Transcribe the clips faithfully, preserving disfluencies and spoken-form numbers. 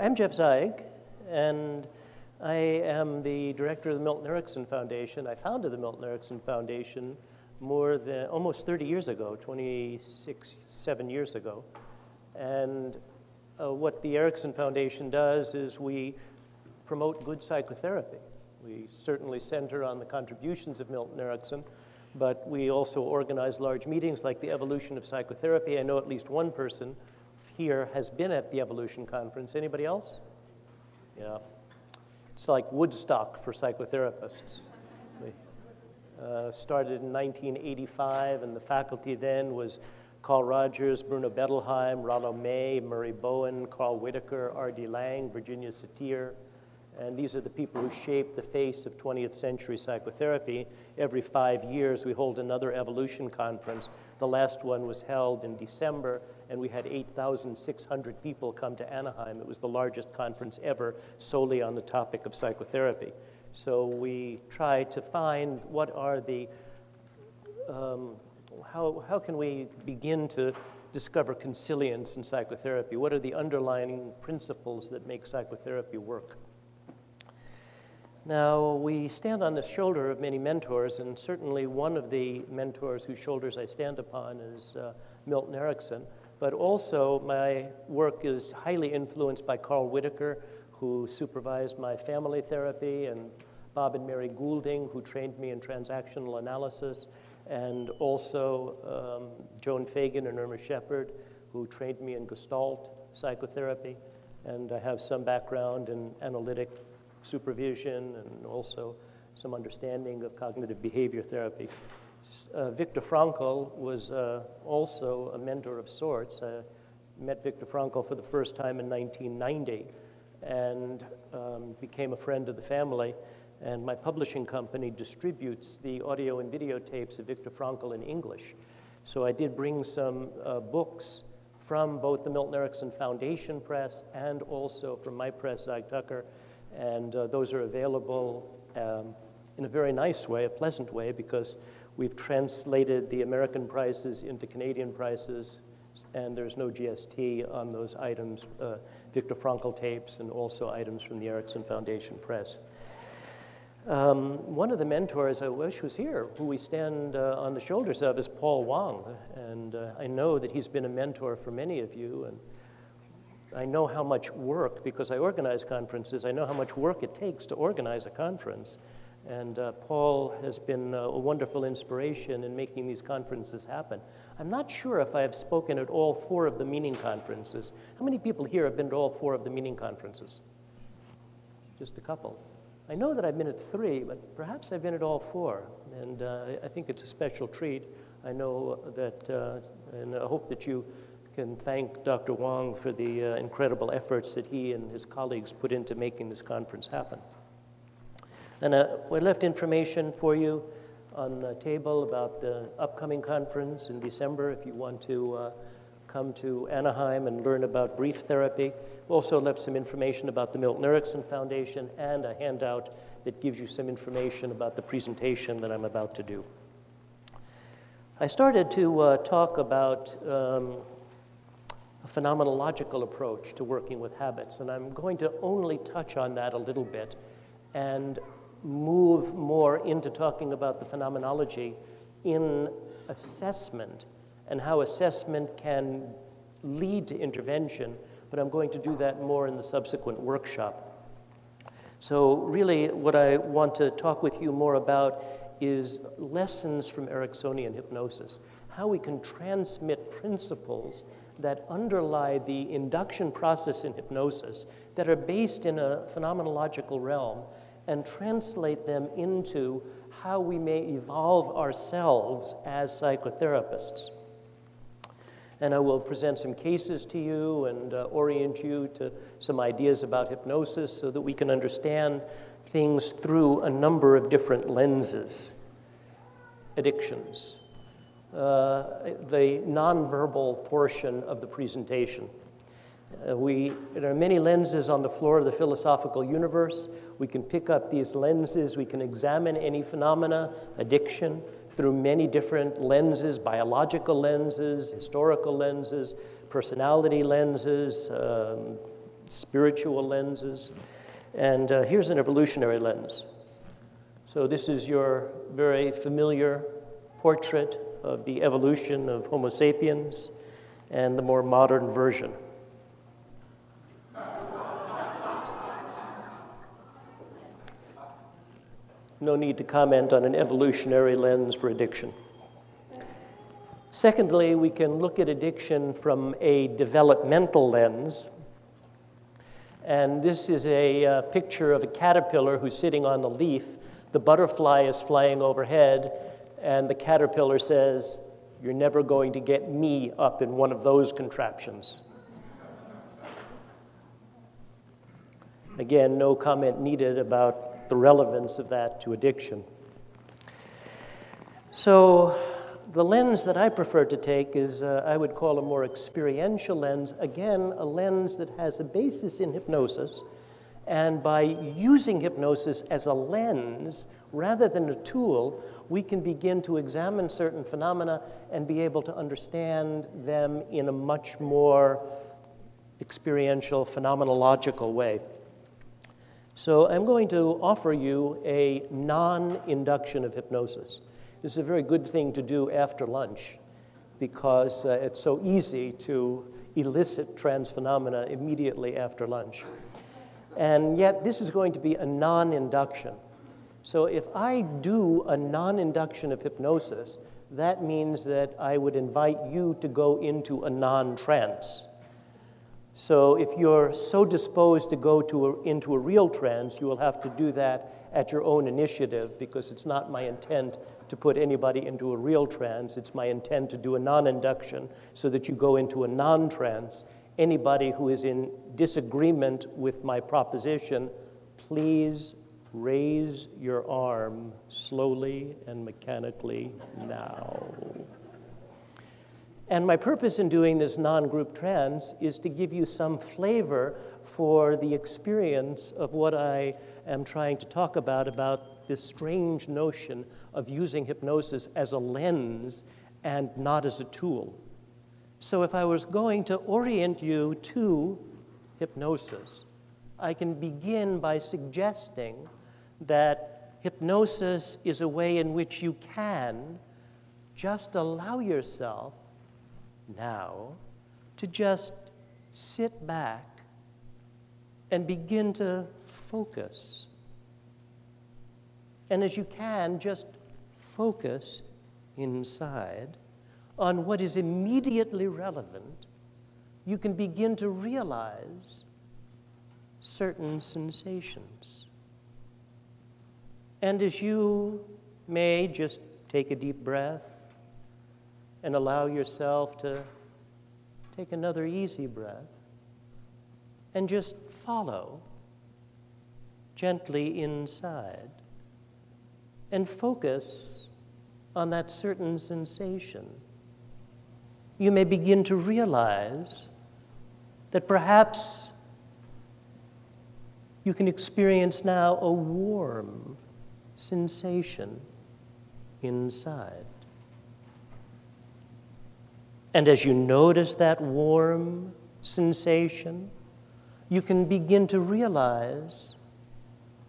I'm Jeff Zeig, and I am the director of the Milton Erickson Foundation. I founded the Milton Erickson Foundation more than almost thirty years ago, twenty-six, seven years ago. And uh, what the Erickson Foundation does is we promote good psychotherapy. We certainly center on the contributions of Milton Erickson, but we also organize large meetings like the Evolution of Psychotherapy. I know at least one person here has been at the Evolution Conference. Anybody else? Yeah. It's like Woodstock for psychotherapists. We uh, started in nineteen eighty-five, and the faculty then was Carl Rogers, Bruno Bettelheim, Rollo May, Murray Bowen, Carl Whitaker, R D Laing, Virginia Satir, and these are the people who shaped the face of twentieth century psychotherapy. Every five years, we hold another Evolution Conference. The last one was held in December, and we had eight thousand six hundred people come to Anaheim. It was the largest conference ever solely on the topic of psychotherapy. So we try to find what are the, um, how, how can we begin to discover consilience in psychotherapy? What are the underlying principles that make psychotherapy work? Now, we stand on the shoulder of many mentors, and certainly one of the mentors whose shoulders I stand upon is uh, Milton Erickson. But also, my work is highly influenced by Carl Whitaker, who supervised my family therapy, and Bob and Mary Goulding, who trained me in transactional analysis, and also um, Joan Fagan and Irma Shepard, who trained me in Gestalt psychotherapy. And I have some background in analytic supervision and also some understanding of cognitive behavior therapy. Uh, Viktor Frankl was uh, also a mentor of sorts. I met Viktor Frankl for the first time in nineteen ninety and um, became a friend of the family. And my publishing company distributes the audio and videotapes of Viktor Frankl in English. So I did bring some uh, books from both the Milton Erickson Foundation Press and also from my press, Zeig Tucker, and uh, those are available um, in a very nice way, a pleasant way, because we've translated the American prices into Canadian prices, and there's no G S T on those items, uh, Viktor Frankl tapes, and also items from the Erickson Foundation Press. Um, one of the mentors I wish was here, who we stand uh, on the shoulders of, is Paul Wong, and uh, I know that he's been a mentor for many of you, and I know how much work, because I organize conferences, I know how much work it takes to organize a conference. And uh, Paul has been uh, a wonderful inspiration in making these conferences happen. I'm not sure if I have spoken at all four of the Meaning Conferences. How many people here have been to all four of the Meaning Conferences? Just a couple. I know that I've been at three, but perhaps I've been at all four. And uh, I think it's a special treat. I know that, uh, and I hope that you and thank Doctor Wong for the uh, incredible efforts that he and his colleagues put into making this conference happen. And uh, we left information for you on the table about the upcoming conference in December if you want to uh, come to Anaheim and learn about brief therapy. We also left some information about the Milton Erickson Foundation and a handout that gives you some information about the presentation that I'm about to do. I started to uh, talk about um, a phenomenological approach to working with habits, and I'm going to only touch on that a little bit and move more into talking about the phenomenology in assessment and how assessment can lead to intervention, but I'm going to do that more in the subsequent workshop. So really what I want to talk with you more about is lessons from Ericksonian hypnosis, how we can transmit principles that underlie the induction process in hypnosis that are based in a phenomenological realm and translate them into how we may evolve ourselves as psychotherapists. And I will present some cases to you and uh, orient you to some ideas about hypnosis so that we can understand things through a number of different lenses. Addictions. Uh, the nonverbal portion of the presentation. Uh, we, there are many lenses on the floor of the philosophical universe. We can pick up these lenses. We can examine any phenomena, addiction, through many different lenses, biological lenses, historical lenses, personality lenses, um, spiritual lenses. And uh, here's an evolutionary lens. So this is your very familiar portrait of the evolution of Homo sapiens and the more modern version. No need to comment on an evolutionary lens for addiction. Secondly, we can look at addiction from a developmental lens. And this is a uh, picture of a caterpillar who's sitting on the leaf. The butterfly is flying overhead, and the caterpillar says, "You're never going to get me up in one of those contraptions." Again, no comment needed about the relevance of that to addiction. So the lens that I prefer to take is, uh, I would call a more experiential lens, again, a lens that has a basis in hypnosis, and by using hypnosis as a lens rather than a tool, we can begin to examine certain phenomena and be able to understand them in a much more experiential, phenomenological way. So I'm going to offer you a non-induction of hypnosis. This is a very good thing to do after lunch because uh, it's so easy to elicit trans phenomena immediately after lunch. And yet this is going to be a non-induction. So if I do a non-induction of hypnosis, that means that I would invite you to go into a non-trance. So if you're so disposed to go to a, into a real trance, you will have to do that at your own initiative because it's not my intent to put anybody into a real trance. It's my intent to do a non-induction so that you go into a non-trance. Anybody who is in disagreement with my proposition, please raise your arm slowly and mechanically now. And my purpose in doing this non-group trance is to give you some flavor for the experience of what I am trying to talk about, about this strange notion of using hypnosis as a lens and not as a tool. So if I was going to orient you to hypnosis, I can begin by suggesting that hypnosis is a way in which you can just allow yourself now to just sit back and begin to focus. And as you can, just focus inside on what is immediately relevant, you can begin to realize certain sensations. And as you may just take a deep breath and allow yourself to take another easy breath and just follow gently inside and focus on that certain sensation, you may begin to realize that perhaps you can experience now a warm sensation inside. And as you notice that warm sensation, you can begin to realize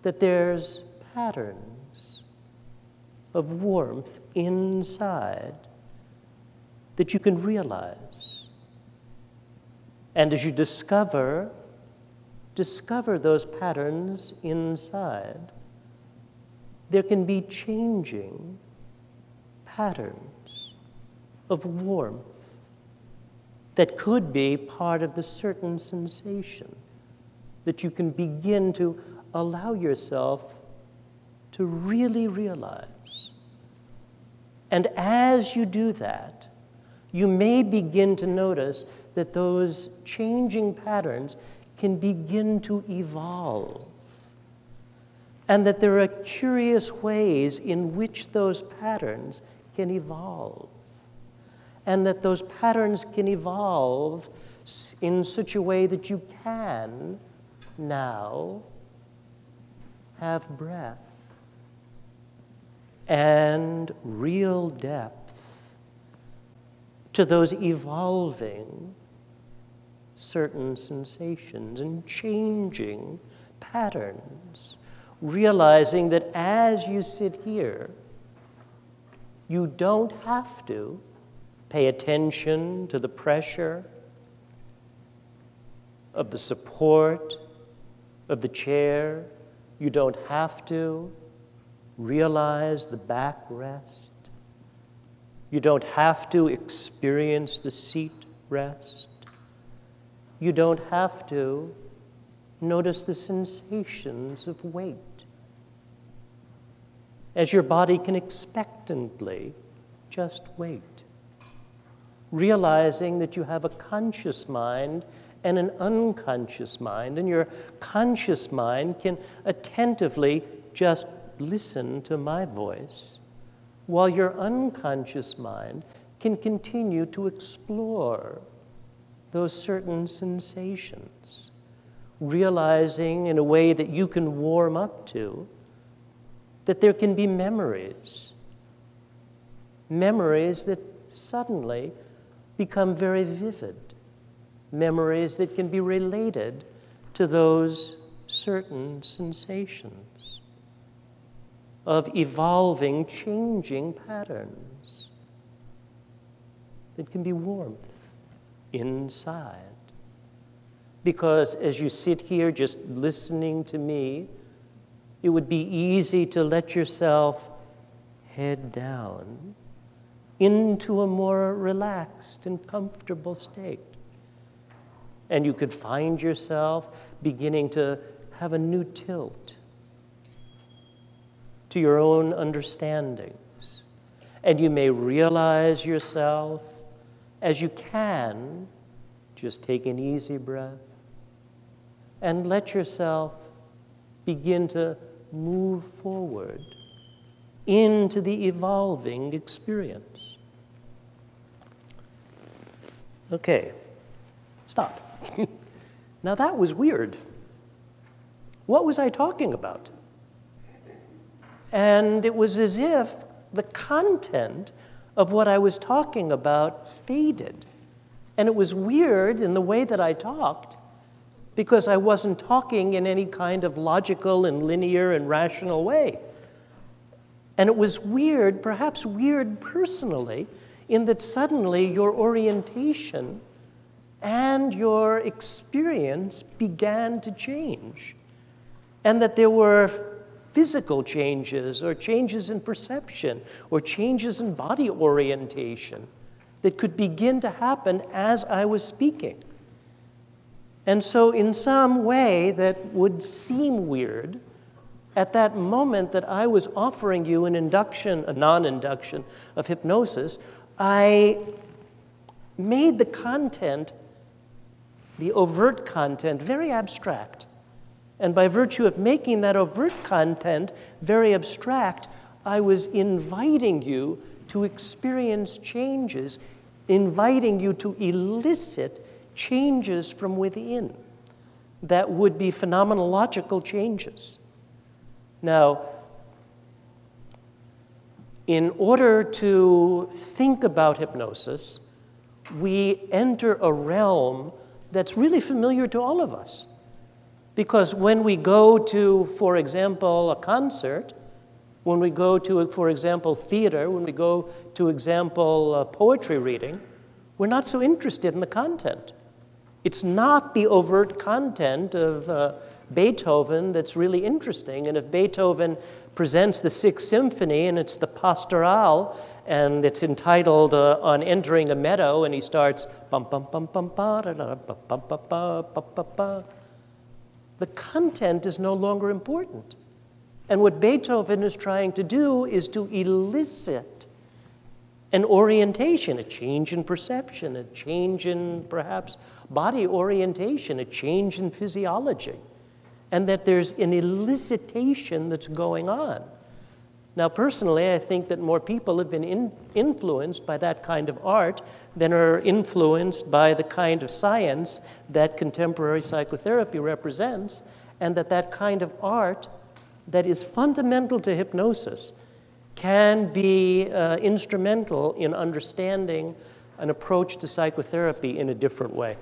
that there's patterns of warmth inside that you can realize. And as you discover Discover those patterns inside, there can be changing patterns of warmth that could be part of the certain sensation that you can begin to allow yourself to really realize. And as you do that, you may begin to notice that those changing patterns can begin to evolve, and that there are curious ways in which those patterns can evolve, and that those patterns can evolve in such a way that you can now have breath and real depth to those evolving certain sensations and changing patterns, realizing that as you sit here, you don't have to pay attention to the pressure of the support of the chair. You don't have to realize the backrest. You don't have to experience the seat rest. You don't have to notice the sensations of weight, as your body can expectantly just wait, realizing that you have a conscious mind and an unconscious mind, and your conscious mind can attentively just listen to my voice, while your unconscious mind can continue to explore those certain sensations, realizing in a way that you can warm up to that there can be memories, memories that suddenly become very vivid, memories that can be related to those certain sensations of evolving, changing patterns that can be warmth inside. Because as you sit here just listening to me, it would be easy to let yourself head down into a more relaxed and comfortable state. And you could find yourself beginning to have a new tilt to your own understandings. And you may realize yourself as you can, just take an easy breath and let yourself begin to move forward into the evolving experience. Okay, stop. Now that was weird. What was I talking about? And it was as if the content of what I was talking about faded. And it was weird in the way that I talked, because I wasn't talking in any kind of logical and linear and rational way. And it was weird, perhaps weird personally, in that suddenly your orientation and your experience began to change, and that there were physical changes or changes in perception or changes in body orientation that could begin to happen as I was speaking. And so in some way that would seem weird, at that moment that I was offering you an induction, a non-induction of hypnosis, I made the content, the overt content, very abstract. And by virtue of making that overt content very abstract, I was inviting you to experience changes, inviting you to elicit changes from within that would be phenomenological changes. Now, in order to think about hypnosis, we enter a realm that's really familiar to all of us. Because when we go to, for example, a concert, when we go to, for example, theater, when we go to, example, uh, poetry reading, we're not so interested in the content. It's not the overt content of uh, Beethoven that's really interesting. And if Beethoven presents the Sixth Symphony and it's the Pastoral, and it's entitled uh, On Entering a Meadow, and he starts bum bum bum bum ba da da bum bum ba ba ba ba ba, the content is no longer important. And what Beethoven is trying to do is to elicit an orientation, a change in perception, a change in perhaps body orientation, a change in physiology, and that there's an elicitation that's going on. Now, personally, I think that more people have been in influenced by that kind of art than are influenced by the kind of science that contemporary psychotherapy represents, and that that kind of art that is fundamental to hypnosis can be uh, instrumental in understanding an approach to psychotherapy in a different way.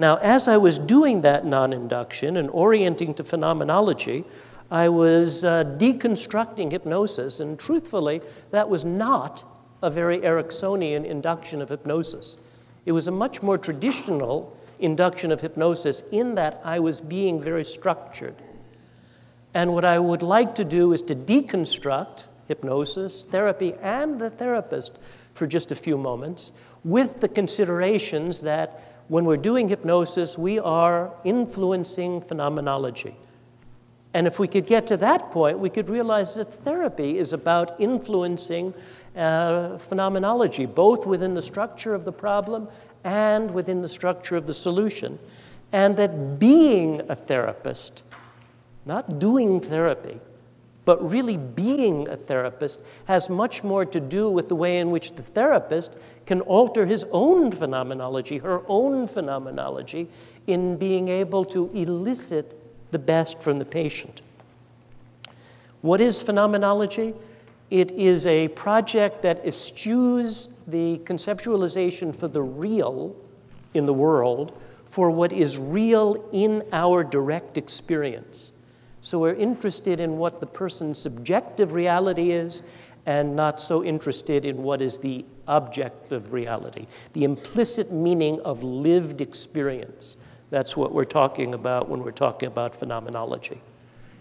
Now, as I was doing that non-induction and orienting to phenomenology, I was uh, deconstructing hypnosis, and truthfully, that was not a very Ericksonian induction of hypnosis. It was a much more traditional induction of hypnosis in that I was being very structured. And what I would like to do is to deconstruct hypnosis, therapy, and the therapist for just a few moments with the considerations that when we're doing hypnosis, we are influencing phenomenology. And if we could get to that point, we could realize that therapy is about influencing uh, phenomenology, both within the structure of the problem and within the structure of the solution. And that being a therapist, not doing therapy, but really being a therapist, has much more to do with the way in which the therapist can alter his own phenomenology, her own phenomenology, in being able to elicit the best from the patient. What is phenomenology? It is a project that eschews the conceptualization for the real in the world for what is real in our direct experience. So we're interested in what the person's subjective reality is and not so interested in what is the objective reality, the implicit meaning of lived experience. That's what we're talking about when we're talking about phenomenology.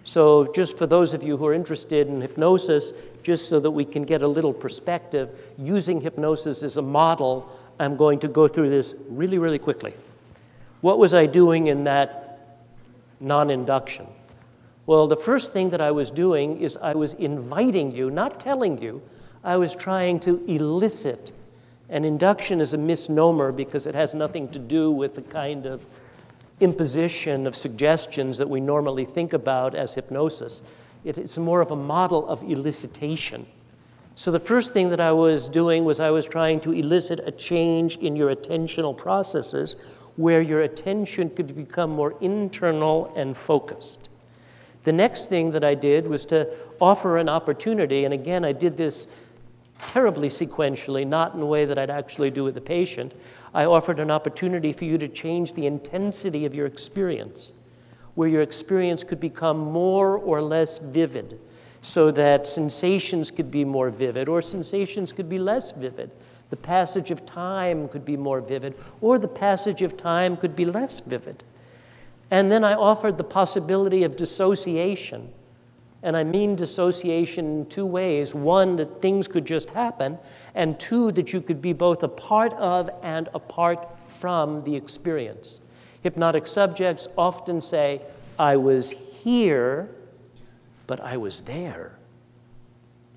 So just for those of you who are interested in hypnosis, just so that we can get a little perspective, using hypnosis as a model, I'm going to go through this really, really quickly. What was I doing in that non-induction? Well, the first thing that I was doing is I was inviting you, not telling you, I was trying to elicit. And induction is a misnomer because it has nothing to do with the kind of imposition of suggestions that we normally think about as hypnosis. It is more of a model of elicitation. So the first thing that I was doing was I was trying to elicit a change in your attentional processes where your attention could become more internal and focused. The next thing that I did was to offer an opportunity, and again, I did this terribly sequentially, not in a way that I'd actually do with the patient. I offered an opportunity for you to change the intensity of your experience, where your experience could become more or less vivid, so that sensations could be more vivid, or sensations could be less vivid. The passage of time could be more vivid, or the passage of time could be less vivid. And then I offered the possibility of dissociation. And I mean dissociation in two ways. One, that things could just happen, and two, that you could be both a part of and apart from the experience. Hypnotic subjects often say, I was here, but I was there.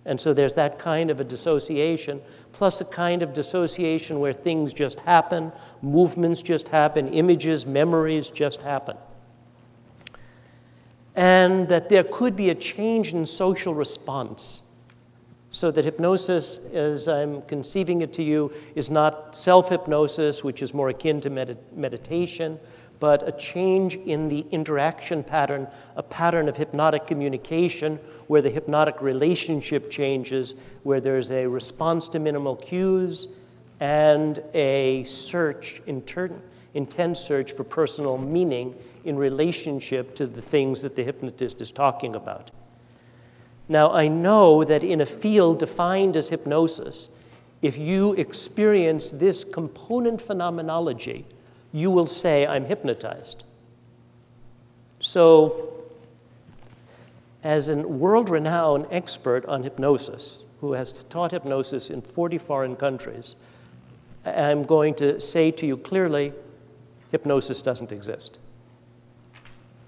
And so there's that kind of a dissociation, plus a kind of dissociation where things just happen, movements just happen, images, memories just happen. And that there could be a change in social response. So that hypnosis, as I'm conceiving it to you, is not self-hypnosis, which is more akin to med meditation, but a change in the interaction pattern, a pattern of hypnotic communication, where the hypnotic relationship changes, where there's a response to minimal cues and a search, intense search for personal meaning in relationship to the things that the hypnotist is talking about. Now, I know that in a field defined as hypnosis, if you experience this component phenomenology, you will say, I'm hypnotized. So, as a world-renowned expert on hypnosis, who has taught hypnosis in forty foreign countries, I'm going to say to you clearly, hypnosis doesn't exist.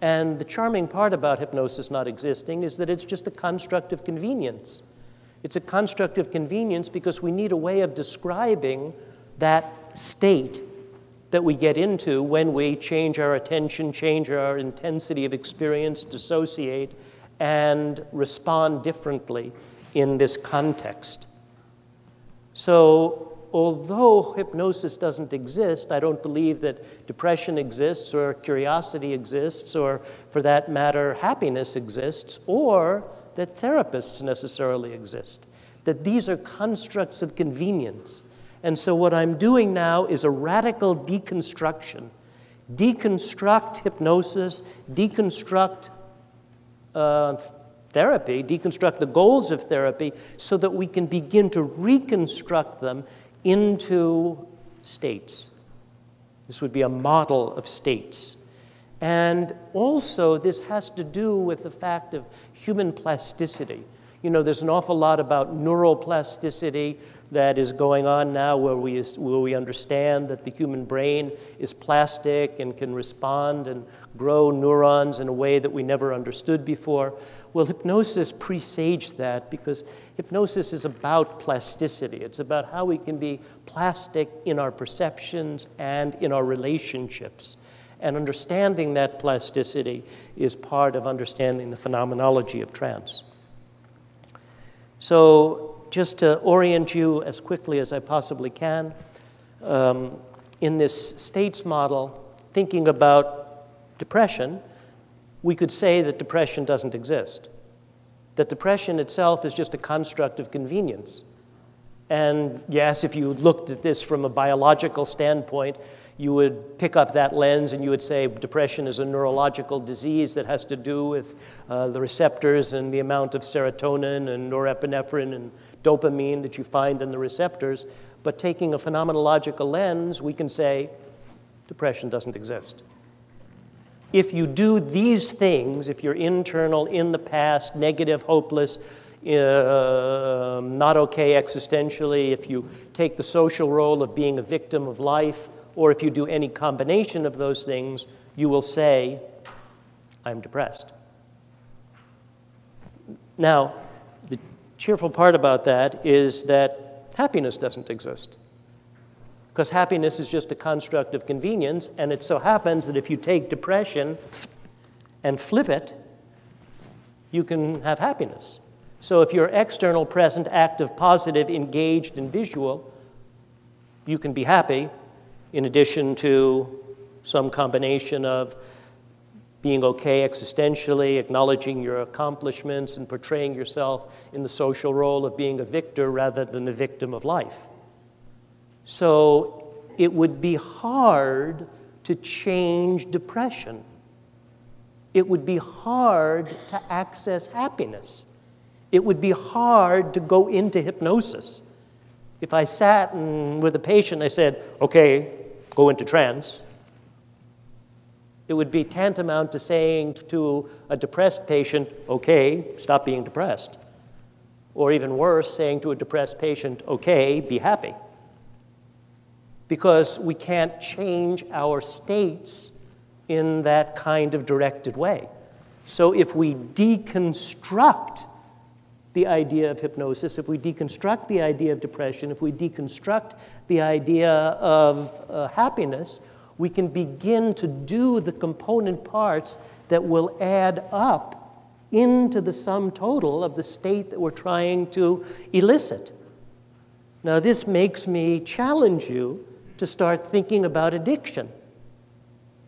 And the charming part about hypnosis not existing is that it's just a construct of convenience. It's a construct of convenience because we need a way of describing that state that we get into when we change our attention, change our intensity of experience, dissociate, and respond differently in this context. So, although hypnosis doesn't exist, I don't believe that depression exists or curiosity exists or, for that matter, happiness exists or that therapists necessarily exist, that these are constructs of convenience. And so what I'm doing now is a radical deconstruction, deconstruct hypnosis, deconstruct uh, therapy, deconstruct the goals of therapy so that we can begin to reconstruct them into states. This would be a model of states. And also, this has to do with the fact of human plasticity. You know, there's an awful lot about neuroplasticity that is going on now where we, where we understand that the human brain is plastic and can respond and grow neurons in a way that we never understood before. Well, hypnosis presaged that because hypnosis is about plasticity. It's about how we can be plastic in our perceptions and in our relationships. And understanding that plasticity is part of understanding the phenomenology of trance. So, just to orient you as quickly as I possibly can, um, in this states model, thinking about depression, we could say that depression doesn't exist. That depression itself is just a construct of convenience. And yes, if you looked at this from a biological standpoint, you would pick up that lens and you would say depression is a neurological disease that has to do with uh, the receptors and the amount of serotonin and norepinephrine and dopamine that you find in the receptors. But taking a phenomenological lens, we can say depression doesn't exist. If you do these things, if you're internal, in the past, negative, hopeless, uh, not okay existentially, if you take the social role of being a victim of life, or if you do any combination of those things, you will say, I'm depressed. Now, the cheerful part about that is that happiness doesn't exist, because happiness is just a construct of convenience, and it so happens that if you take depression and flip it, you can have happiness. So if you're external, present, active, positive, engaged, and visual, you can be happy, in addition to some combination of being okay existentially, acknowledging your accomplishments, and portraying yourself in the social role of being a victor rather than the victim of life. So it would be hard to change depression. It would be hard to access happiness. It would be hard to go into hypnosis. If I sat and with a patient I said, okay, go into trance, it would be tantamount to saying to a depressed patient, okay, stop being depressed. Or even worse, saying to a depressed patient, okay, be happy. Because we can't change our states in that kind of directed way. So if we deconstruct the idea of hypnosis, if we deconstruct the idea of depression, if we deconstruct the idea of uh, happiness, we can begin to do the component parts that will add up into the sum total of the state that we're trying to elicit. Now, this makes me challenge you to start thinking about addiction.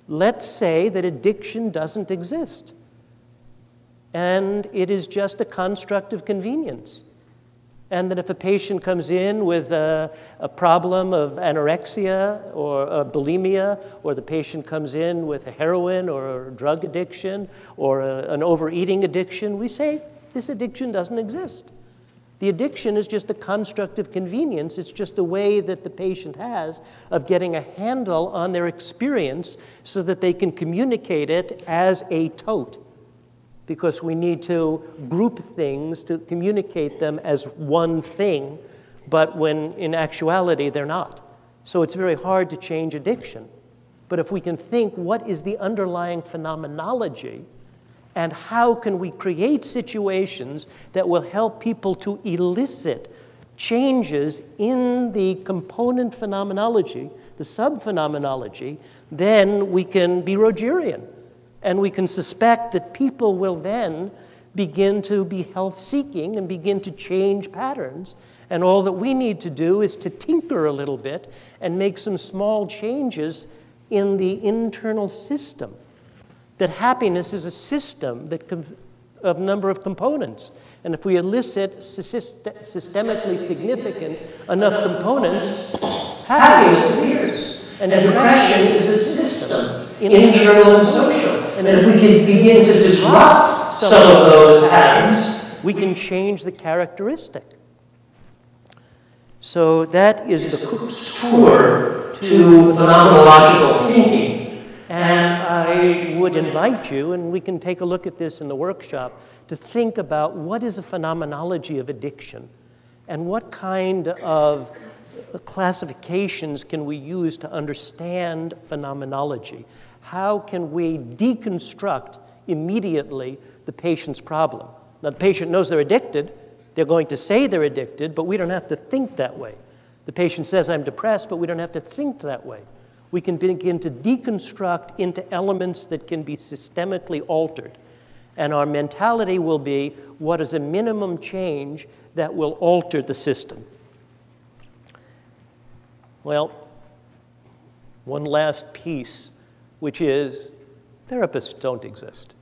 Let's say that addiction doesn't exist, and it is just a construct of convenience. And that if a patient comes in with a, a problem of anorexia or bulimia, or the patient comes in with a heroin or a drug addiction or a, an overeating addiction, we say, this addiction doesn't exist. The addiction is just a construct of convenience. It's just a way that the patient has of getting a handle on their experience so that they can communicate it as a tote, because we need to group things to communicate them as one thing, but when in actuality they're not. So it's very hard to change addiction. But if we can think, what is the underlying phenomenology, and how can we create situations that will help people to elicit changes in the component phenomenology, the sub-phenomenology, then we can be Rogerian. And we can suspect that people will then begin to be health-seeking and begin to change patterns. And all that we need to do is to tinker a little bit and make some small changes in the internal system. That happiness is a system that of a number of components. And if we elicit syst systemically significant enough components, happiness appears. And depression is a system. internal and social. And if we can begin to disrupt some of those patterns, we can change the characteristic. So that is the Cook's tour to phenomenological thinking. And I would invite you, and we can take a look at this in the workshop, to think about what is a phenomenology of addiction and what kind of classifications can we use to understand phenomenology. How can we deconstruct immediately the patient's problem? Now, the patient knows they're addicted. They're going to say they're addicted, but we don't have to think that way. The patient says, I'm depressed, but we don't have to think that way. We can begin to deconstruct into elements that can be systemically altered. And our mentality will be, what is a minimum change that will alter the system? Well, one last piece, which is therapists don't exist.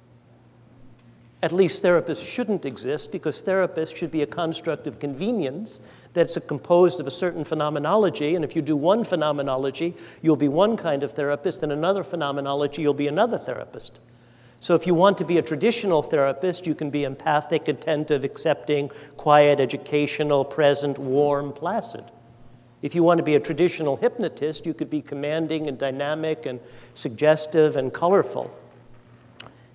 At least therapists shouldn't exist, because therapists should be a construct of convenience that's composed of a certain phenomenology. And if you do one phenomenology, you'll be one kind of therapist, and another phenomenology, you'll be another therapist. So if you want to be a traditional therapist, you can be empathic, attentive, accepting, quiet, educational, present, warm, placid. If you want to be a traditional hypnotist, you could be commanding and dynamic and suggestive and colorful.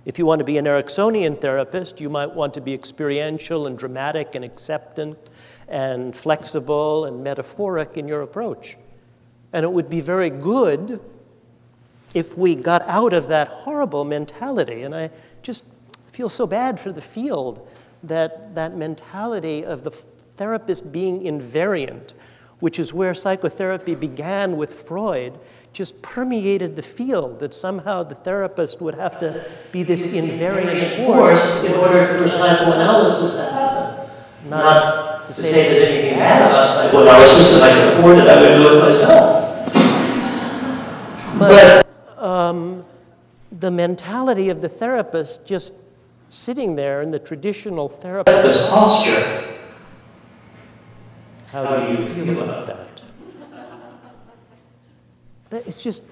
If you want to be an Ericksonian therapist, you might want to be experiential and dramatic and acceptant and flexible and metaphoric in your approach. And it would be very good if we got out of that horrible mentality. And I just feel so bad for the field that that mentality of the therapist being invariant, which is where psychotherapy began with Freud, just permeated the field, that somehow the therapist would have to be this invariant force in order for psychoanalysis to happen. Not to say there's anything bad about psychoanalysis, if I could afford it, I would do it myself. But um, the mentality of the therapist just sitting there in the traditional therapist posture. How do you feel about that? It's just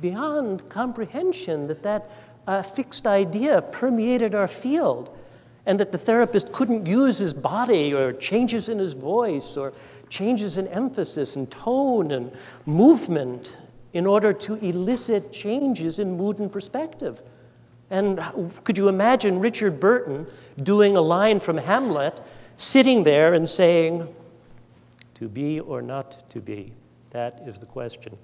beyond comprehension that that uh, fixed idea permeated our field, and that the therapist couldn't use his body or changes in his voice or changes in emphasis and tone and movement in order to elicit changes in mood and perspective. And could you imagine Richard Burton doing a line from Hamlet, sitting there and saying, to be or not to be? That is the question.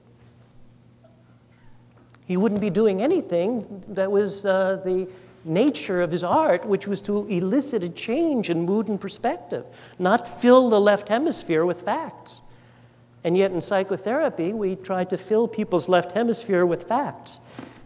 He wouldn't be doing anything that was uh, the nature of his art, which was to elicit a change in mood and perspective, not fill the left hemisphere with facts. And yet in psychotherapy, we try to fill people's left hemisphere with facts.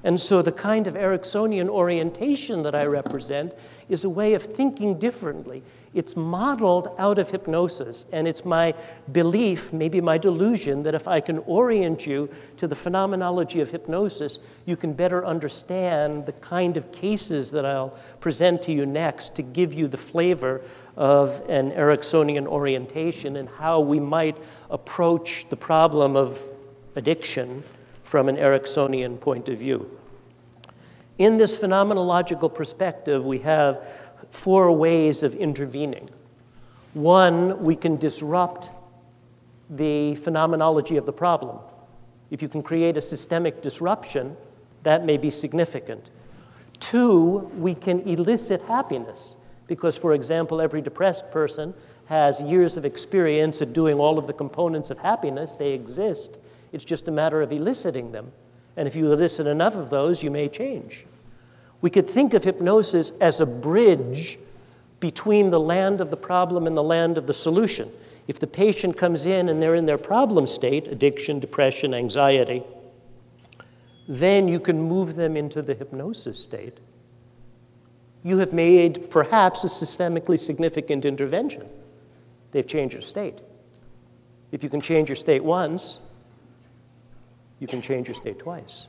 And so the kind of Ericksonian orientation that I represent is a way of thinking differently. It's modeled out of hypnosis, and it's my belief, maybe my delusion, that if I can orient you to the phenomenology of hypnosis, you can better understand the kind of cases that I'll present to you next to give you the flavor of an Ericksonian orientation and how we might approach the problem of addiction from an Ericksonian point of view. In this phenomenological perspective, we have four ways of intervening. One, we can disrupt the phenomenology of the problem. If you can create a systemic disruption, that may be significant. Two, we can elicit happiness, because, for example, every depressed person has years of experience of doing all of the components of happiness. They exist. It's just a matter of eliciting them. And if you elicit enough of those, you may change. We could think of hypnosis as a bridge between the land of the problem and the land of the solution. If the patient comes in and they're in their problem state, addiction, depression, anxiety, then you can move them into the hypnosis state. You have made perhaps a systemically significant intervention. They've changed your state. If you can change your state once, you can change your state twice.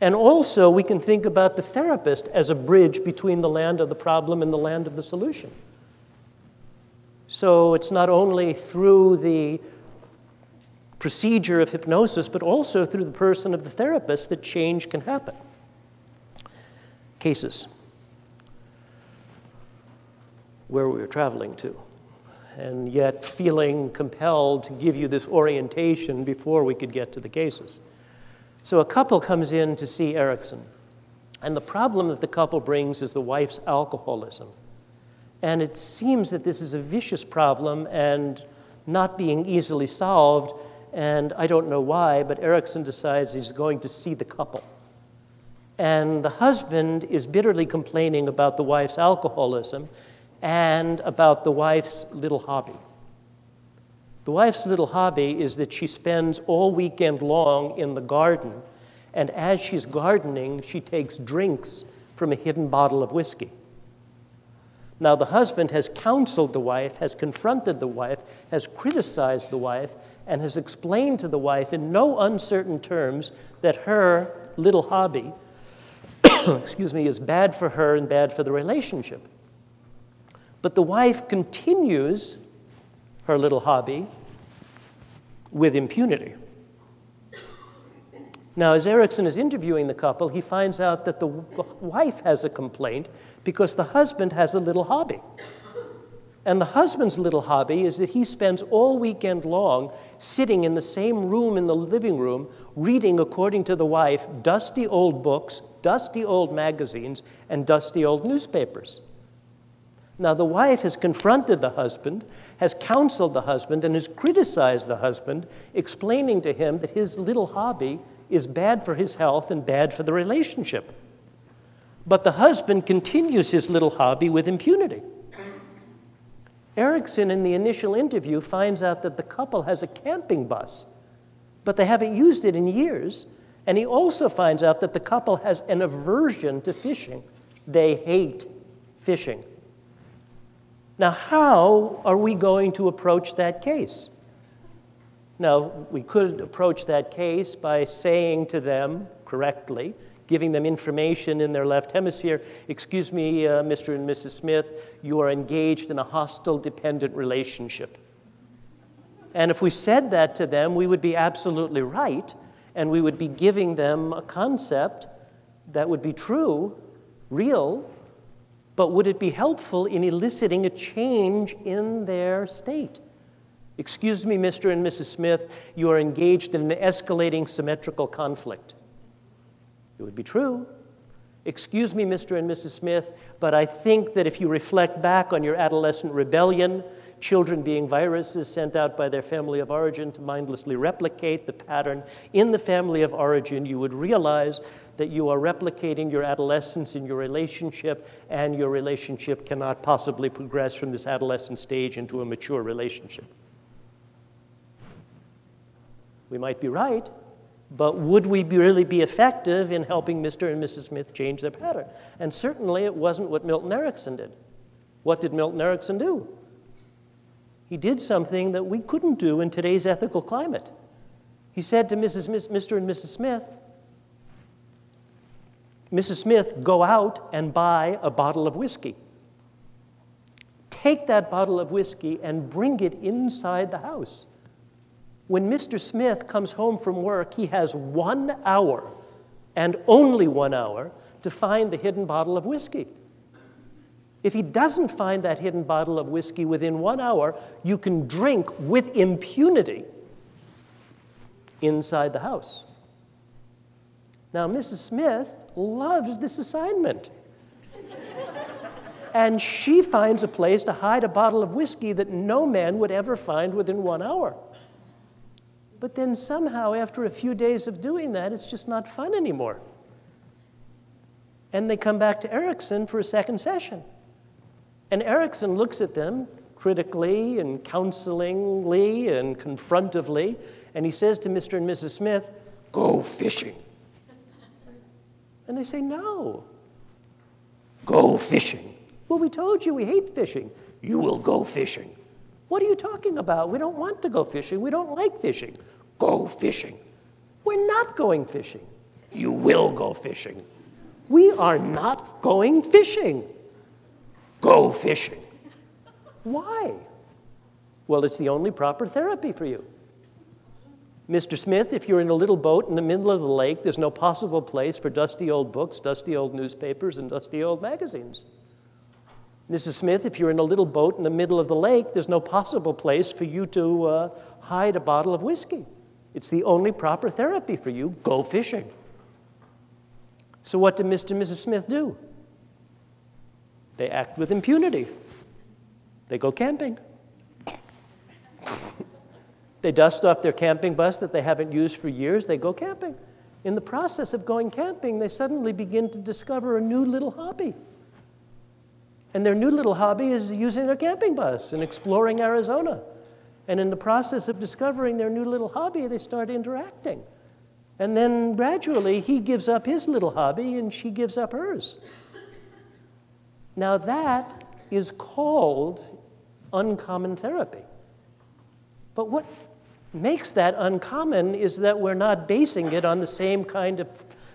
And also, we can think about the therapist as a bridge between the land of the problem and the land of the solution. So it's not only through the procedure of hypnosis, but also through the person of the therapist, that change can happen. Cases. Where we were traveling to, and yet feeling compelled to give you this orientation before we could get to the cases. So a couple comes in to see Erickson, and the problem that the couple brings is the wife's alcoholism. And it seems that this is a vicious problem and not being easily solved, and I don't know why, but Erickson decides he's going to see the couple. And the husband is bitterly complaining about the wife's alcoholism and about the wife's little hobby. The wife's little hobby is that she spends all weekend long in the garden, and as she's gardening, she takes drinks from a hidden bottle of whiskey. Now, the husband has counseled the wife, has confronted the wife, has criticized the wife, and has explained to the wife in no uncertain terms that her little hobby, excuse me, is bad for her and bad for the relationship. But the wife continues her little hobby with impunity. Now, as Erickson is interviewing the couple, he finds out that the wife has a complaint because the husband has a little hobby. And the husband's little hobby is that he spends all weekend long sitting in the same room in the living room, reading, according to the wife, dusty old books, dusty old magazines, and dusty old newspapers. Now, the wife has confronted the husband, has counseled the husband, and has criticized the husband, explaining to him that his little hobby is bad for his health and bad for the relationship. But the husband continues his little hobby with impunity. Erickson, in the initial interview, finds out that the couple has a camping bus, but they haven't used it in years, and he also finds out that the couple has an aversion to fishing. They hate fishing. Now, how are we going to approach that case? Now, we could approach that case by saying to them correctly, giving them information in their left hemisphere, excuse me, uh, Mister and Missus Smith, you are engaged in a hostile, dependent relationship. And if we said that to them, we would be absolutely right, and we would be giving them a concept that would be true, real, but would it be helpful in eliciting a change in their state? Excuse me, Mister and Missus Smith, you are engaged in an escalating symmetrical conflict. It would be true. Excuse me, Mister and Missus Smith, but I think that if you reflect back on your adolescent rebellion, children being viruses sent out by their family of origin to mindlessly replicate the pattern in the family of origin, you would realize that you are replicating your adolescence in your relationship, and your relationship cannot possibly progress from this adolescent stage into a mature relationship. We might be right, but would we be really be effective in helping Mister and Missus Smith change their pattern? And certainly it wasn't what Milton Erickson did. What did Milton Erickson do? He did something that we couldn't do in today's ethical climate. He said to Missus Mister and Missus Smith, Missus Smith, go out and buy a bottle of whiskey. Take that bottle of whiskey and bring it inside the house. When Mister Smith comes home from work, he has one hour, and only one hour, to find the hidden bottle of whiskey. If he doesn't find that hidden bottle of whiskey within one hour, you can drink with impunity inside the house. Now, Missus Smith loves this assignment. And she finds a place to hide a bottle of whiskey that no man would ever find within one hour. But then somehow, after a few days of doing that, it's just not fun anymore. And they come back to Erickson for a second session. And Erickson looks at them critically and counselingly and confrontively, and he says to Mister and Missus Smith, go fishing. And they say, no. Go fishing. Well, we told you we hate fishing. You will go fishing. What are you talking about? We don't want to go fishing. We don't like fishing. Go fishing. We're not going fishing. You will go fishing. We are not going fishing. Go fishing. Why? Well, it's the only proper therapy for you. Mister Smith, if you're in a little boat in the middle of the lake, there's no possible place for dusty old books, dusty old newspapers, and dusty old magazines. Missus Smith, if you're in a little boat in the middle of the lake, there's no possible place for you to uh, hide a bottle of whiskey. It's the only proper therapy for you. Go fishing. So what do Mister and Missus Smith do? They act with impunity. They go camping. They dust off their camping bus that they haven't used for years. They go camping. In the process of going camping, they suddenly begin to discover a new little hobby. And their new little hobby is using their camping bus and exploring Arizona. And in the process of discovering their new little hobby, they start interacting. And then gradually, he gives up his little hobby and she gives up hers. Now that is called uncommon therapy. But what makes that uncommon is that we're not basing it on the same kind of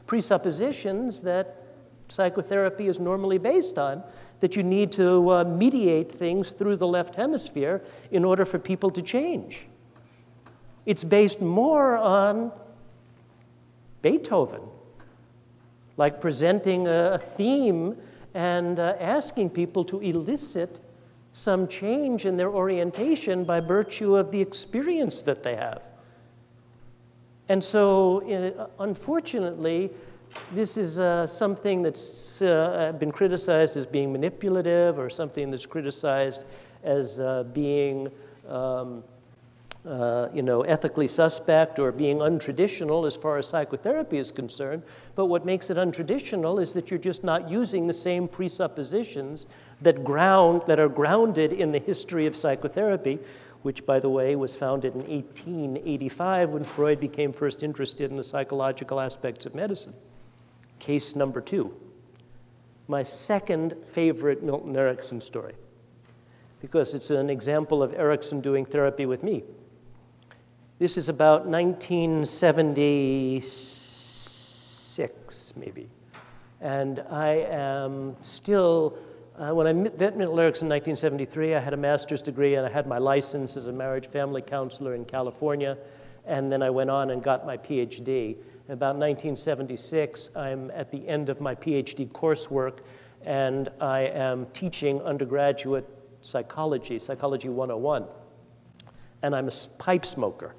presuppositions that psychotherapy is normally based on, that you need to uh, mediate things through the left hemisphere in order for people to change. It's based more on Beethoven, like presenting a, a theme and uh, asking people to elicit some change in their orientation by virtue of the experience that they have. And so, uh, unfortunately, this is uh, something that's uh, been criticized as being manipulative, or something that's criticized as uh, being um, uh, you know, ethically suspect or being untraditional as far as psychotherapy is concerned. But what makes it untraditional is that you're just not using the same presuppositions that, ground, that are grounded in the history of psychotherapy, which, by the way, was founded in eighteen eighty-five when Freud became first interested in the psychological aspects of medicine. Case number two, my second favorite Milton Erickson story, because it's an example of Erickson doing therapy with me. This is about nineteen seventy-six, maybe. And I am still, uh, when I met Milton Erickson in nineteen seventy-three, I had a master's degree and I had my license as a marriage family counselor in California. And then I went on and got my PhD. About nineteen seventy-six, I'm at the end of my PhD coursework, and I am teaching undergraduate psychology, Psychology one oh one. And I'm a pipe smoker.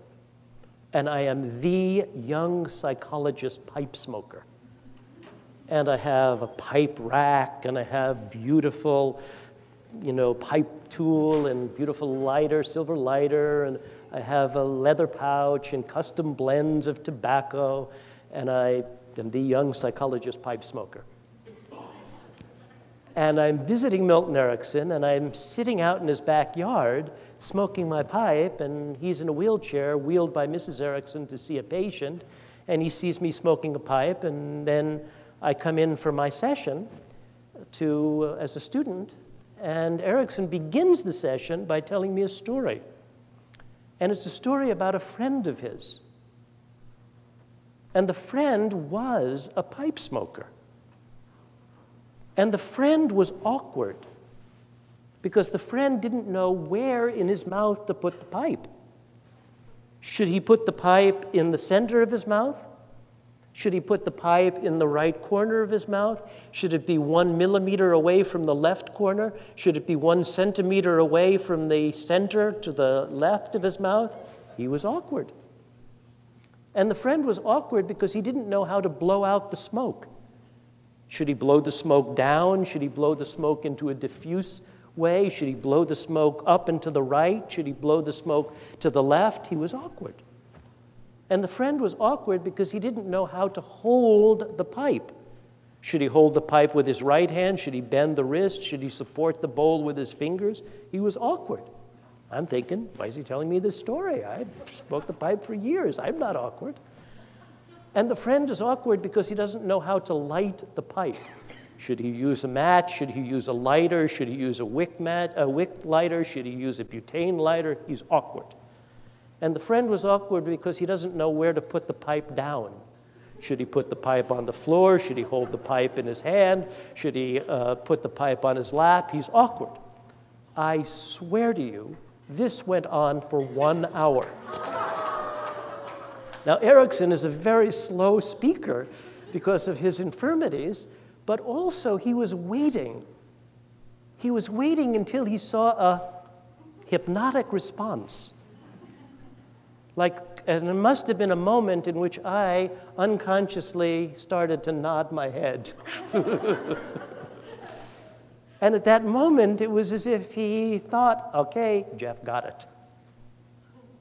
And I am the young psychologist pipe smoker. And I have a pipe rack, and I have beautiful, you know, pipe tool and beautiful lighter, silver lighter, and I have a leather pouch and custom blends of tobacco, and I am the young psychologist pipe smoker. And I'm visiting Milton Erickson, and I'm sitting out in his backyard smoking my pipe, and he's in a wheelchair wheeled by Missus Erickson to see a patient, and he sees me smoking a pipe, and then I come in for my session to, uh, as a student, and Erickson begins the session by telling me a story. And it's a story about a friend of his. And the friend was a pipe smoker. And the friend was awkward because the friend didn't know where in his mouth to put the pipe. Should he put the pipe in the center of his mouth? Should he put the pipe in the right corner of his mouth? Should it be one millimeter away from the left corner? Should it be one centimeter away from the center to the left of his mouth? He was awkward. And the friend was awkward because he didn't know how to blow out the smoke. Should he blow the smoke down? Should he blow the smoke into a diffuse way? Should he blow the smoke up and to the right? Should he blow the smoke to the left? He was awkward. And the friend was awkward because he didn't know how to hold the pipe. Should he hold the pipe with his right hand? Should he bend the wrist? Should he support the bowl with his fingers? He was awkward. I'm thinking, why is he telling me this story? I smoked the pipe for years. I'm not awkward. And the friend is awkward because he doesn't know how to light the pipe. Should he use a match? Should he use a lighter? Should he use a wick, mat a wick lighter? Should he use a butane lighter? He's awkward. And the friend was awkward because he doesn't know where to put the pipe down. Should he put the pipe on the floor? Should he hold the pipe in his hand? Should he uh, put the pipe on his lap? He's awkward. I swear to you, this went on for one hour. Now, Erickson is a very slow speaker because of his infirmities, but also he was waiting. He was waiting until he saw a hypnotic response. Like, and there must have been a moment in which I unconsciously started to nod my head. And at that moment, it was as if he thought, okay, Jeff got it.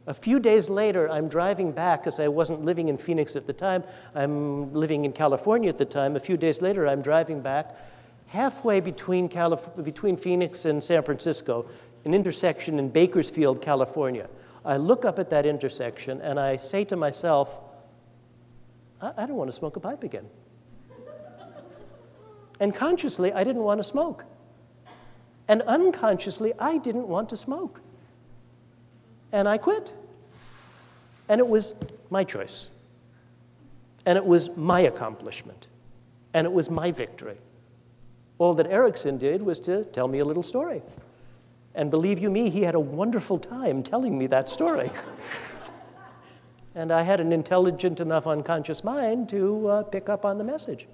A few days later, I'm driving back, because I wasn't living in Phoenix at the time. I'm living in California at the time. A few days later, I'm driving back. Halfway between, Calif- between Phoenix and San Francisco, an intersection in Bakersfield, California. I look up at that intersection, and I say to myself, I, I don't want to smoke a pipe again. And consciously, I didn't want to smoke. And unconsciously, I didn't want to smoke. And I quit. And it was my choice. And it was my accomplishment. And it was my victory. All that Erickson did was to tell me a little story. And believe you me, he had a wonderful time telling me that story. And I had an intelligent enough unconscious mind to uh, pick up on the message.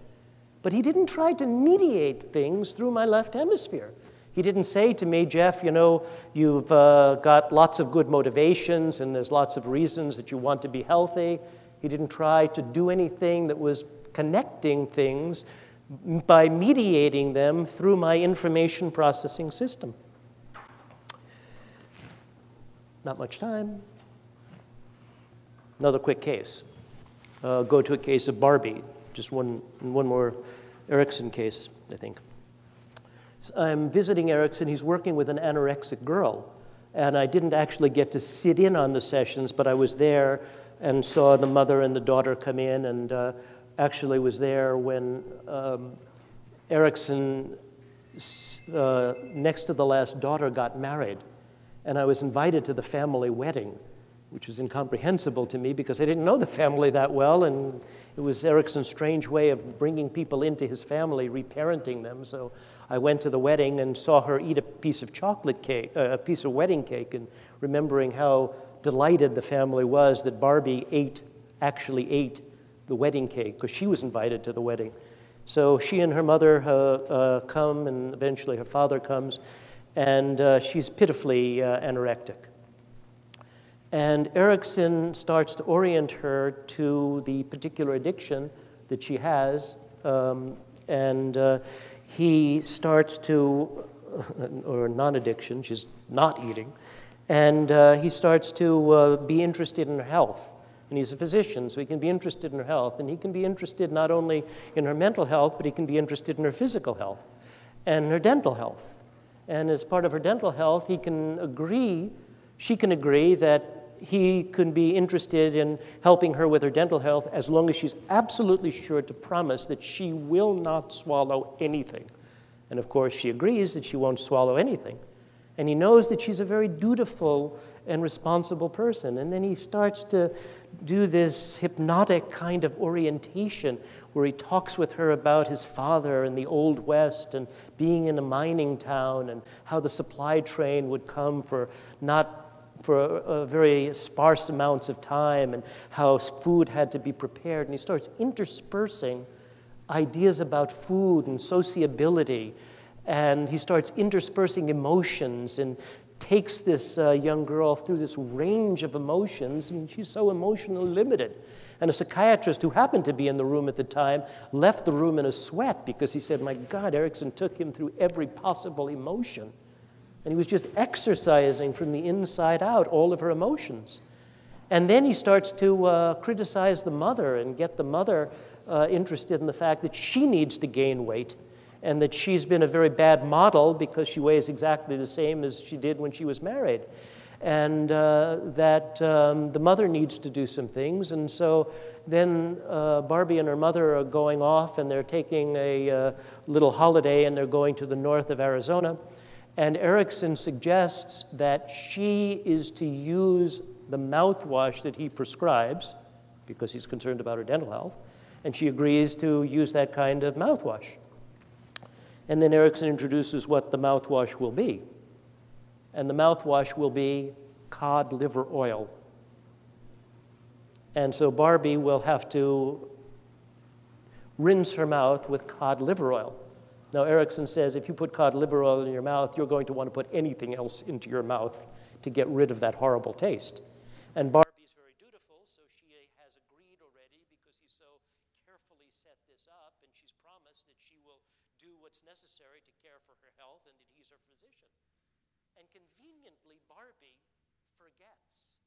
But he didn't try to mediate things through my left hemisphere. He didn't say to me, Jeff, you know, you've uh, got lots of good motivations and there's lots of reasons that you want to be healthy. He didn't try to do anything that was connecting things by mediating them through my information processing system. Not much time. Another quick case. Uh, go to a case of Barbie. Just one, one more Erickson case, I think. So I'm visiting Erickson. He's working with an anorexic girl. And I didn't actually get to sit in on the sessions, but I was there and saw the mother and the daughter come in, and uh, actually was there when um, Erickson, uh, next to the last daughter, got married. And I was invited to the family wedding, which was incomprehensible to me because I didn't know the family that well, and it was Erickson's strange way of bringing people into his family, reparenting them. So I went to the wedding and saw her eat a piece of chocolate cake, uh, a piece of wedding cake, and remembering how delighted the family was that Barbie ate, actually ate the wedding cake, because she was invited to the wedding. So she and her mother uh, uh, come, and eventually her father comes, and uh, she's pitifully uh, anorectic. And Erickson starts to orient her to the particular addiction that she has, um, and uh, he starts to, or non-addiction, she's not eating, and uh, he starts to uh, be interested in her health. And he's a physician, so he can be interested in her health, and he can be interested not only in her mental health, but he can be interested in her physical health and her dental health. And as part of her dental health, he can agree, she can agree that he can be interested in helping her with her dental health as long as she's absolutely sure to promise that she will not swallow anything. And of course, she agrees that she won't swallow anything. And he knows that she's a very dutiful and responsible person. And then he starts to do this hypnotic kind of orientation where he talks with her about his father and the Old West and being in a mining town and how the supply train would come for not for uh, very sparse amounts of time and how food had to be prepared. And he starts interspersing ideas about food and sociability, and he starts interspersing emotions and takes this uh, young girl through this range of emotions, and she's so emotionally limited. And a psychiatrist who happened to be in the room at the time left the room in a sweat because he said, my God, Erickson took him through every possible emotion. And he was just exercising from the inside out all of her emotions. And then he starts to uh, criticize the mother and get the mother uh, interested in the fact that she needs to gain weight, and that she's been a very bad model because she weighs exactly the same as she did when she was married, and uh, that um, the mother needs to do some things. And so then uh, Barbie and her mother are going off, and they're taking a uh, little holiday, and they're going to the north of Arizona. And Erickson suggests that she is to use the mouthwash that he prescribes, because he's concerned about her dental health, and she agrees to use that kind of mouthwash. And then Erickson introduces what the mouthwash will be. And the mouthwash will be cod liver oil. And so Barbie will have to rinse her mouth with cod liver oil. Now, Erickson says if you put cod liver oil in your mouth, you're going to want to put anything else into your mouth to get rid of that horrible taste. And Barbie is very dutiful, so she has agreed already because he's so carefully set this up, and she's promised that she will do what's necessary to care for her health and that he's her physician. And conveniently, Barbie forgets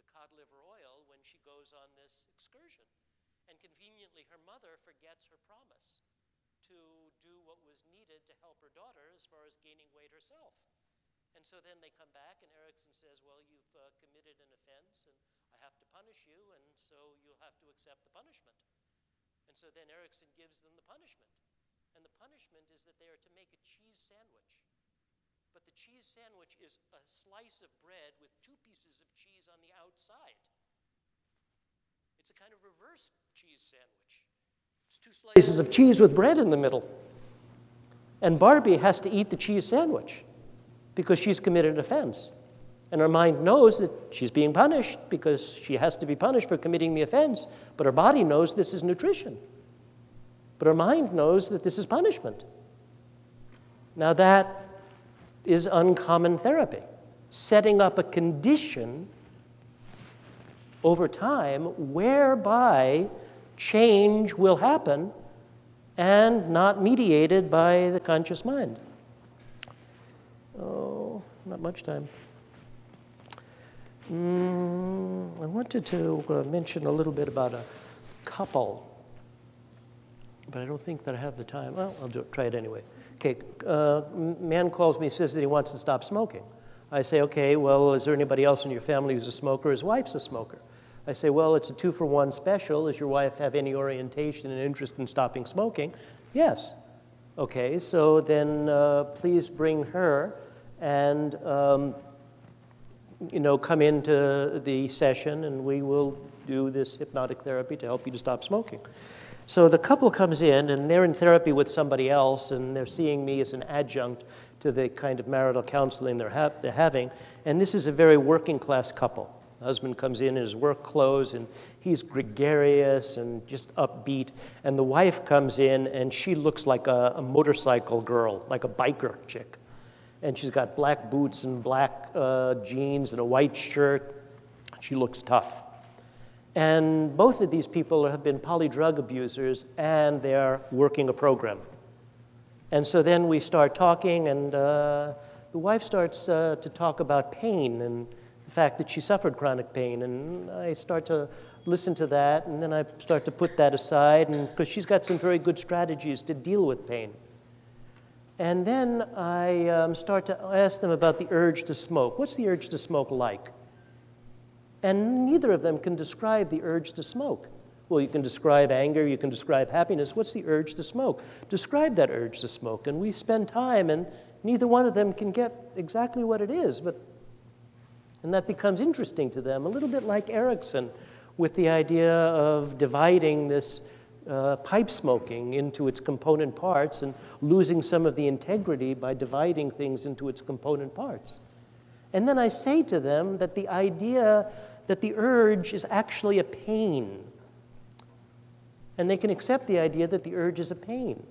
the cod liver oil when she goes on this excursion. And conveniently, her mother forgets her promise to do what was needed to help her daughter as far as gaining weight herself. And so then they come back, and Erickson says, well, you've uh, committed an offense, and I have to punish you, and so you'll have to accept the punishment. And so then Erickson gives them the punishment. And the punishment is that they are to make a cheese sandwich. But the cheese sandwich is a slice of bread with two pieces of cheese on the outside. It's a kind of reverse cheese sandwich. It's two slices of cheese with bread in the middle. And Barbie has to eat the cheese sandwich because she's committed an offense. And her mind knows that she's being punished because she has to be punished for committing the offense, but her body knows this is nutrition. But her mind knows that this is punishment. Now that is uncommon therapy, setting up a condition over time whereby change will happen and not mediated by the conscious mind. Oh, not much time. Mm, I wanted to uh, mention a little bit about a couple, but I don't think that I have the time. Well, I'll do it, try it anyway. Okay, uh, man calls me, says that he wants to stop smoking. I say, okay, well, is there anybody else in your family who's a smoker? His wife's a smoker. I say, well, it's a two-for-one special. Does your wife have any orientation and interest in stopping smoking? Yes. Okay, so then uh, please bring her and, um, you know, come into the session, and we will do this hypnotic therapy to help you to stop smoking. So the couple comes in, and they're in therapy with somebody else, and they're seeing me as an adjunct to the kind of marital counseling they're, ha they're having. And this is a very working-class couple. The husband comes in in his work clothes, and he's gregarious and just upbeat. And the wife comes in, and she looks like a, a motorcycle girl, like a biker chick. And she's got black boots and black uh, jeans and a white shirt. She looks tough. And both of these people have been polydrug abusers, and they are working a program. And so then we start talking, and uh, the wife starts uh, to talk about pain and the fact that she suffered chronic pain. And I start to listen to that, and then I start to put that aside, and because she's got some very good strategies to deal with pain. And then I um, start to ask them about the urge to smoke. What's the urge to smoke like? And neither of them can describe the urge to smoke. Well, you can describe anger, you can describe happiness. What's the urge to smoke? Describe that urge to smoke. And we spend time, and neither one of them can get exactly what it is. But, and that becomes interesting to them, a little bit like Erickson with the idea of dividing this uh, pipe smoking into its component parts and losing some of the integrity by dividing things into its component parts. And then I say to them that the idea that the urge is actually a pain. And they can accept the idea that the urge is a pain.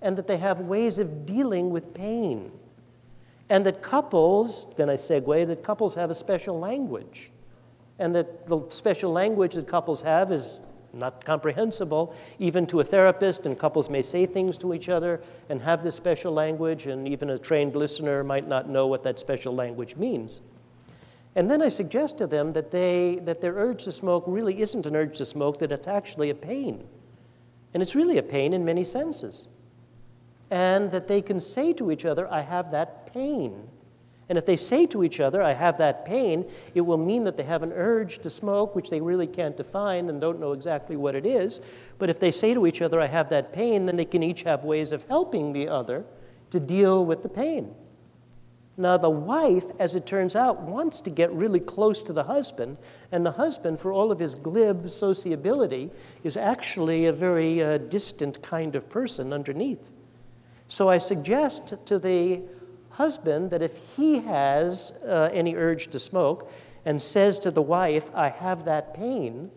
And that they have ways of dealing with pain. And that couples, then I segue, that couples have a special language. And that the special language that couples have is not comprehensible, even to a therapist, and couples may say things to each other and have this special language, and even a trained listener might not know what that special language means. And then I suggest to them that, they, that their urge to smoke really isn't an urge to smoke, that it's actually a pain. And it's really a pain in many senses. And that they can say to each other, I have that pain. And if they say to each other, I have that pain, it will mean that they have an urge to smoke, which they really can't define and don't know exactly what it is. But if they say to each other, I have that pain, then they can each have ways of helping the other to deal with the pain. Now, the wife, as it turns out, wants to get really close to the husband. And the husband, for all of his glib sociability, is actually a very uh, distant kind of person underneath. So I suggest to the husband that if he has uh, any urge to smoke, and says to the wife, I have that pain,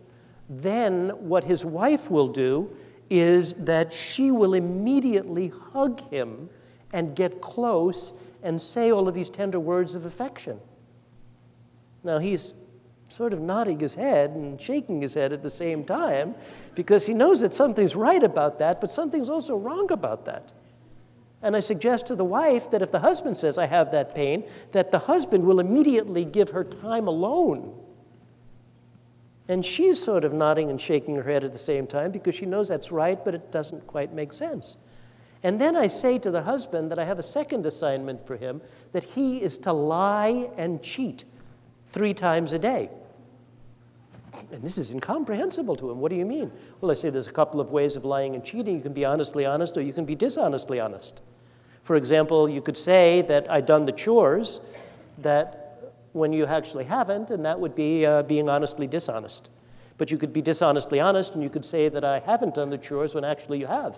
then what his wife will do is that she will immediately hug him and get close and say all of these tender words of affection. Now he's sort of nodding his head and shaking his head at the same time because he knows that something's right about that, but something's also wrong about that. And I suggest to the wife that if the husband says, I have that pain, that the husband will immediately give her time alone. And she's sort of nodding and shaking her head at the same time because she knows that's right, but it doesn't quite make sense. And then I say to the husband that I have a second assignment for him, that he is to lie and cheat three times a day. And this is incomprehensible to him. What do you mean? Well, I say there's a couple of ways of lying and cheating. You can be honestly honest, or you can be dishonestly honest. For example, you could say that I've done the chores, that when you actually haven't, and that would be uh, being honestly dishonest. But you could be dishonestly honest, and you could say that I haven't done the chores when actually you have.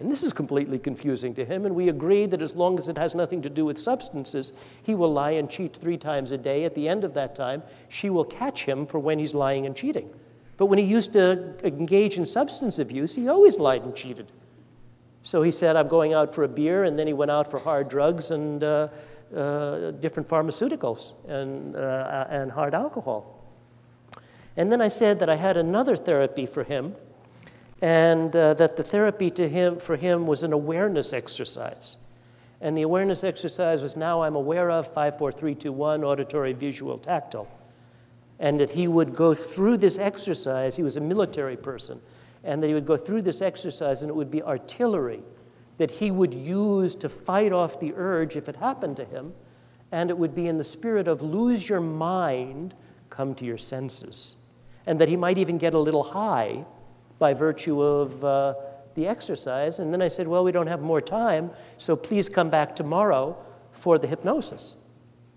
And this is completely confusing to him, and we agree that as long as it has nothing to do with substances, he will lie and cheat three times a day. At the end of that time, she will catch him for when he's lying and cheating. But when he used to engage in substance abuse, he always lied and cheated. So he said, I'm going out for a beer, and then he went out for hard drugs and uh, uh, different pharmaceuticals and, uh, and hard alcohol. And then I said that I had another therapy for him, and uh, that the therapy to him, for him was an awareness exercise. And the awareness exercise was now I'm aware of five, four, three, two, one, auditory, visual, tactile. And that he would go through this exercise, he was a military person, and that he would go through this exercise and it would be artillery that he would use to fight off the urge if it happened to him, and it would be in the spirit of lose your mind, come to your senses. And that he might even get a little high by virtue of uh, the exercise. And then I said, well, we don't have more time, so please come back tomorrow for the hypnosis.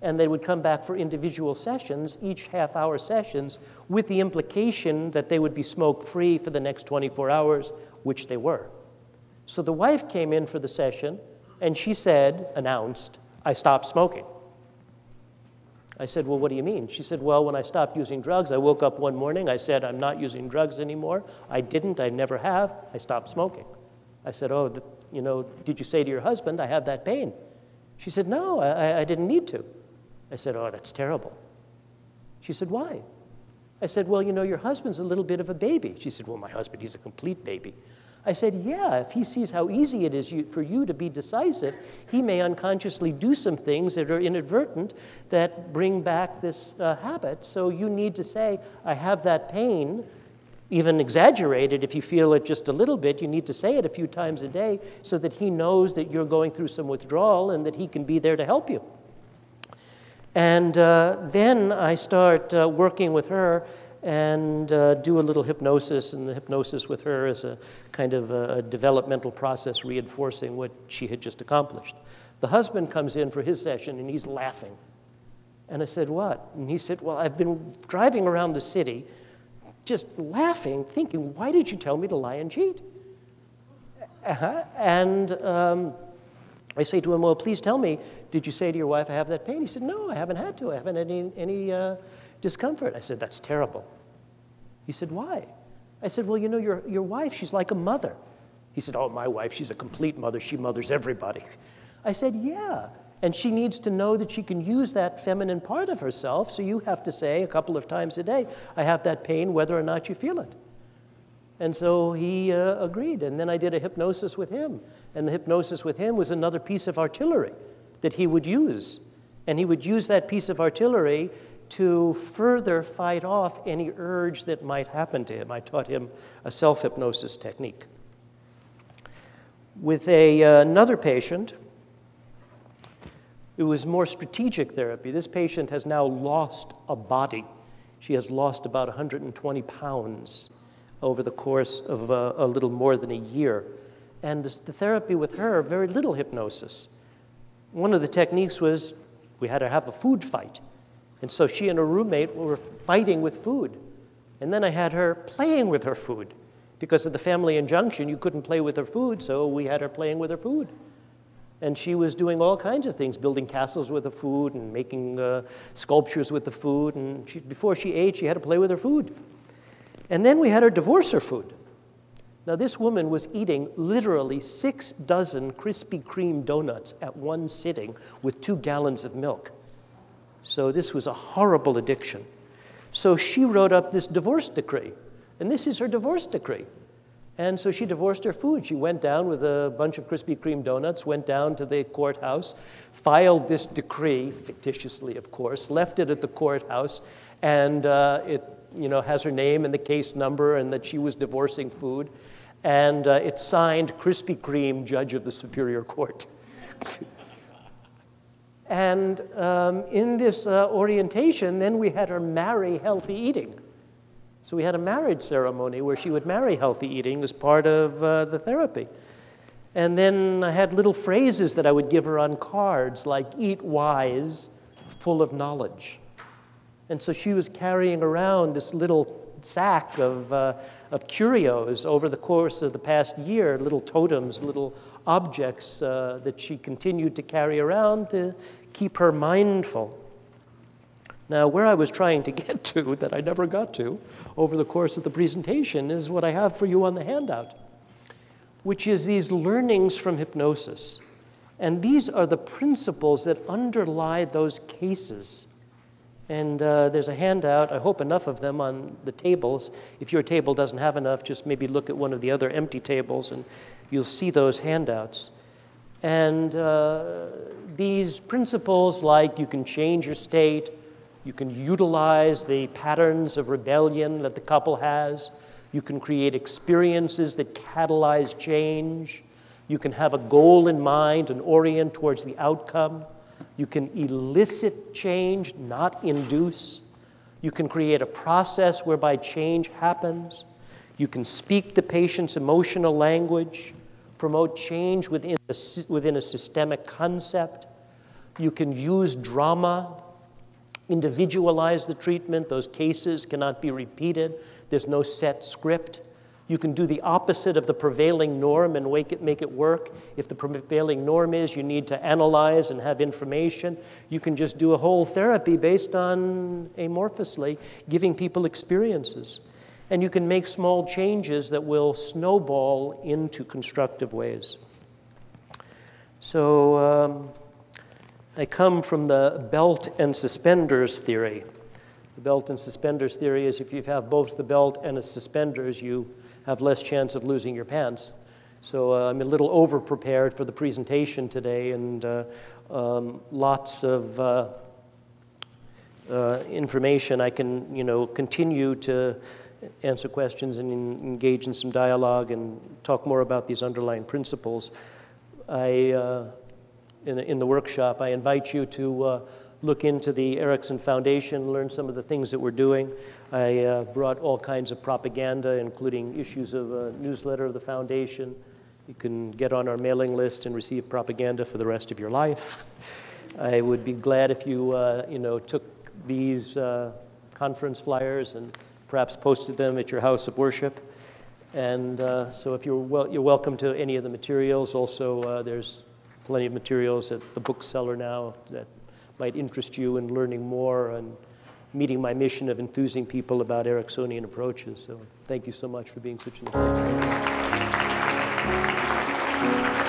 And they would come back for individual sessions, each half-hour sessions, with the implication that they would be smoke-free for the next twenty-four hours, which they were. So the wife came in for the session, and she said, announced, I stopped smoking. I said, well, what do you mean? She said, well, when I stopped using drugs, I woke up one morning, I said, I'm not using drugs anymore. I didn't, I never have, I stopped smoking. I said, oh, the, you know, did you say to your husband, I have that pain? She said, no, I, I didn't need to. I said, oh, that's terrible. She said, why? I said, well, you know, your husband's a little bit of a baby. She said, well, my husband, he's a complete baby. I said, yeah, if he sees how easy it is you, for you to be decisive, he may unconsciously do some things that are inadvertent that bring back this uh, habit. So you need to say, I have that pain, even exaggerated. If you feel it just a little bit, you need to say it a few times a day so that he knows that you're going through some withdrawal and that he can be there to help you. And uh, then I start uh, working with her and uh, do a little hypnosis, and the hypnosis with her is a kind of a developmental process reinforcing what she had just accomplished. The husband comes in for his session, and he's laughing. And I said, what? And he said, well, I've been driving around the city just laughing, thinking, why did you tell me to lie and cheat? Uh-huh. And um, I say to him, well, please tell me, did you say to your wife, I have that pain? He said, no, I haven't had to. I haven't had any... any uh, discomfort. I said, that's terrible. He said, why? I said, well, you know, your, your wife, she's like a mother. He said, oh, my wife, she's a complete mother. She mothers everybody. I said, yeah, and she needs to know that she can use that feminine part of herself, so you have to say a couple of times a day, I have that pain whether or not you feel it. And so he uh, agreed, and then I did a hypnosis with him, and the hypnosis with him was another piece of artillery that he would use, and he would use that piece of artillery to further fight off any urge that might happen to him. I taught him a self-hypnosis technique. With a, uh, another patient, it was more strategic therapy. This patient has now lost a body. She has lost about one hundred twenty pounds over the course of a, a little more than a year. And this, the therapy with her, very little hypnosis. One of the techniques was we had to have a food fight. And so she and her roommate were fighting with food. And then I had her playing with her food. Because of the family injunction, you couldn't play with her food, so we had her playing with her food. And she was doing all kinds of things, building castles with the food and making uh, sculptures with the food. And she, before she ate, she had to play with her food. And then we had her divorce her food. Now, this woman was eating literally six dozen Krispy Kreme donuts at one sitting with two gallons of milk. So this was a horrible addiction. So she wrote up this divorce decree. And this is her divorce decree. And so she divorced her food. She went down with a bunch of Krispy Kreme donuts, went down to the courthouse, filed this decree, fictitiously, of course, left it at the courthouse, and uh, it you know, has her name and the case number and that she was divorcing food. And uh, it's signed, Krispy Kreme, Judge of the Superior Court. And um, in this uh, orientation, then we had her marry healthy eating. So we had a marriage ceremony where she would marry healthy eating as part of uh, the therapy. And then I had little phrases that I would give her on cards, like eat wise, full of knowledge. And so she was carrying around this little sack of, uh, of curios over the course of the past year, little totems, little objects uh, that she continued to carry around to keep her mindful. Now, where I was trying to get to that I never got to over the course of the presentation is what I have for you on the handout, which is these learnings from hypnosis. And these are the principles that underlie those cases. And uh, there's a handout, I hope enough of them, on the tables. If your table doesn't have enough, just maybe look at one of the other empty tables and you'll see those handouts. And uh, these principles, like you can change your state, you can utilize the patterns of rebellion that the couple has. You can create experiences that catalyze change. You can have a goal in mind and orient towards the outcome. You can elicit change, not induce. You can create a process whereby change happens. You can speak the patient's emotional language, promote change within a, within a systemic concept. You can use drama. Individualize the treatment. Those cases cannot be repeated. There's no set script. You can do the opposite of the prevailing norm and make it, make it work. If the prevailing norm is you need to analyze and have information, you can just do a whole therapy based on amorphously giving people experiences. And you can make small changes that will snowball into constructive ways. So, um, I come from the belt and suspenders theory. The belt and suspenders theory is if you have both the belt and the suspenders, you have less chance of losing your pants. So uh, I'm a little over-prepared for the presentation today, and uh, um, lots of uh, uh, information. I can, you know, continue to answer questions and engage in some dialogue and talk more about these underlying principles. I. Uh, In, in the workshop, I invite you to uh, look into the Erickson Foundation, learn some of the things that we're doing. I uh, brought all kinds of propaganda, including issues of a newsletter of the foundation. You can get on our mailing list and receive propaganda for the rest of your life. I would be glad if you, uh, you know, took these uh, conference flyers and perhaps posted them at your house of worship. And uh, so, if you're wel you're welcome to any of the materials. Also, uh, there's plenty of materials at the bookseller now that might interest you in learning more and meeting my mission of enthusing people about Ericksonian approaches. So thank you so much for being such an